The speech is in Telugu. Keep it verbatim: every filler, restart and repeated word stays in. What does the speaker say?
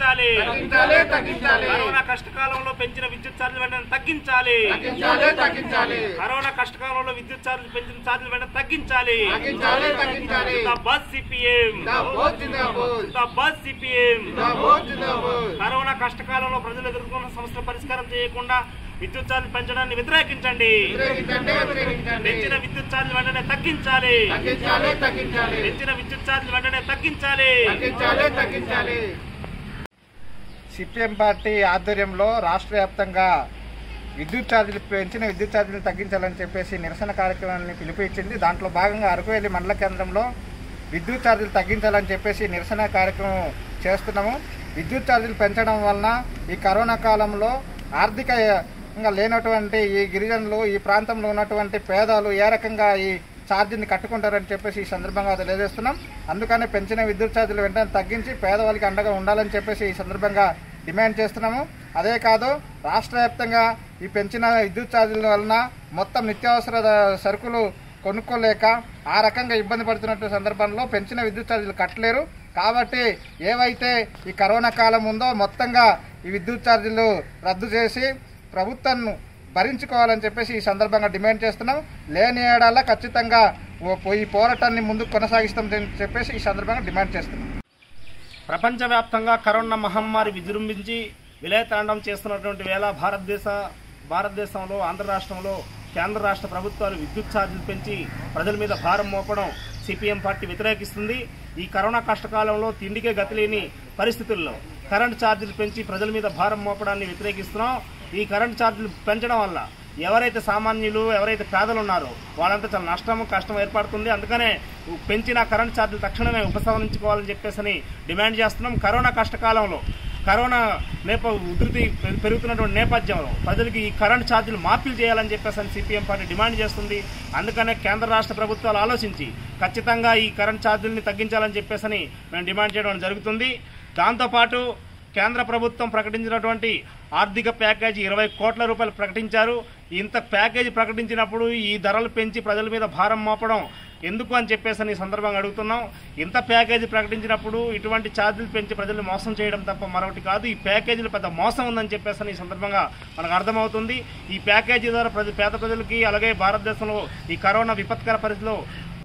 తగ్గించాలి తగ్గించాలి తగ్గించాలి కరోనా కష్టకాలంలో పెంచిన విద్యుత్ ఛార్జీలు వెంటనే తగ్గించాలి తగ్గించాలి తగ్గించాలి కరోనా కష్టకాలంలో విద్యుత్ ఛార్జీలు పెంచిన ఛార్జీలు వెంటనే తగ్గించాలి తగ్గించాలి తగ్గించాలి జిందాబాద్ సీపీఎం జిందాబాద్ జిందాబాద్ సీపీఎం జిందాబాద్ జిందాబాద్ కరోనా కష్టకాలంలో ప్రజలు ఎదుర్కొన్న సమస్యల పరిష్కారం చేయకుండా విద్యుత్ ఛార్జీలు పెంచడాన్ని వ్యతిరేకించండి పెంచిన విద్యుత్ ఛార్జీలు వెంటనే తగ్గించాలి పెంచిన విద్యుత్ ఛార్జీలు వెంటనే తగ్గించాలి సిపిఎం పార్టీ ఆధ్వర్యంలో రాష్ట్ర వ్యాప్తంగా విద్యుత్ ఛార్జీలు పెంచిన విద్యుత్ ఛార్జీలు తగ్గించాలని చెప్పేసి నిరసన కార్యక్రమాన్ని పిలుపునిచ్చింది. దాంట్లో భాగంగా అరకువేలి మండల కేంద్రంలో విద్యుత్ ఛార్జీలు తగ్గించాలని చెప్పేసి నిరసన కార్యక్రమం చేస్తున్నాము. విద్యుత్ ఛార్జీలు పెంచడం వలన ఈ కరోనా కాలంలో ఆర్థిక ఇంకా లేనటువంటి ఈ గిరిజనులు, ఈ ప్రాంతంలో ఉన్నటువంటి పేదలు ఏ రకంగా ఈ ఛార్జీని కట్టుకుంటారని చెప్పేసి ఈ సందర్భంగా తెలియజేస్తున్నాం. అందుకనే పెంచిన విద్యుత్ ఛార్జీలు వెంటనే తగ్గించి పేదవాళ్ళకి అండగా ఉండాలని చెప్పేసి ఈ సందర్భంగా డిమాండ్ చేస్తున్నాము. అదే కాదు, రాష్ట్ర వ్యాప్తంగా ఈ పెంచిన విద్యుత్ ఛార్జీల వలన మొత్తం నిత్యావసర సరుకులు కొనుక్కోలేక ఆ రకంగా ఇబ్బంది పడుతున్నటువంటి సందర్భంలో పెంచిన విద్యుత్ ఛార్జీలు కట్టలేరు. కాబట్టి ఏవైతే ఈ కరోనా కాలం ఉందో మొత్తంగా ఈ విద్యుత్ ఛార్జీలు రద్దు చేసి ప్రభుత్వాన్ని భరించుకోవాలని చెప్పేసి ఈ సందర్భంగా డిమాండ్ చేస్తున్నాం. లేని ఏడాల ఖచ్చితంగా ఈ పోరాటాన్ని ముందుకు కొనసాగిస్తామని చెప్పేసి ఈ సందర్భంగా డిమాండ్ చేస్తున్నాం. ప్రపంచవ్యాప్తంగా కరోనా మహమ్మారి విజృంభించి విలయతాండం చేస్తున్నటువంటి వేళ భారతదేశ భారతదేశంలో ఆంధ్ర రాష్ట్రంలో కేంద్ర రాష్ట్ర ప్రభుత్వాలు విద్యుత్ ఛార్జీలు పెంచి ప్రజల మీద భారం మోపడం సిపిఎం పార్టీ వ్యతిరేకిస్తుంది. ఈ కరోనా కష్టకాలంలో తిండికే గతిలేని పరిస్థితుల్లో కరెంటు ఛార్జీలు పెంచి ప్రజల మీద భారం మోపడాన్ని వ్యతిరేకిస్తున్నాం. ఈ కరెంటు ఛార్జీలు పెంచడం వల్ల ఎవరైతే సామాన్యులు, ఎవరైతే పేదలు ఉన్నారో వాళ్ళంతా చాలా నష్టం కష్టం ఏర్పడుతుంది. అందుకనే పెంచిన కరెంటు ఛార్జీలు తక్షణమే ఉపసంహరించుకోవాలని చెప్పేసి డిమాండ్ చేస్తున్నాం. కరోనా కష్టకాలంలో కరోనా నేప ఉధృతి పెరుగుతున్నటువంటి నేపథ్యంలో ప్రజలకి ఈ కరెంటు ఛార్జీలు మాఫీలు చేయాలని చెప్పేసి సిపిఎం పార్టీ డిమాండ్ చేస్తుంది. అందుకనే కేంద్ర రాష్ట్ర ప్రభుత్వాలు ఆలోచించి ఖచ్చితంగా ఈ కరెంటు ఛార్జీలని తగ్గించాలని చెప్పేసి మేము డిమాండ్ చేయడం జరుగుతుంది. దాంతోపాటు కేంద్ర ప్రభుత్వం ప్రకటించినటువంటి ఆర్థిక ప్యాకేజీ ఇరవై కోట్ల రూపాయలు ప్రకటించారు. ఇంత ప్యాకేజీ ప్రకటించినప్పుడు ఈ ధరలు పెంచి ప్రజల మీద భారం మోపడం ఎందుకు అని చెప్పేసి ఈ సందర్భంగా అడుగుతున్నాం. ఇంత ప్యాకేజీ ప్రకటించినప్పుడు ఇటువంటి ఛార్జీలు పెంచి ప్రజల్ని మోసం చేయడం తప్ప మరొకటి కాదు. ఈ ప్యాకేజీలో పెద్ద మోసం ఉందని చెప్పేసి ఈ సందర్భంగా మనకు అర్థమవుతుంది. ఈ ప్యాకేజీ ద్వారా ప్రజ పేద ప్రజలకి అలాగే భారతదేశంలో ఈ కరోనా విపత్కర పరిస్థితిలో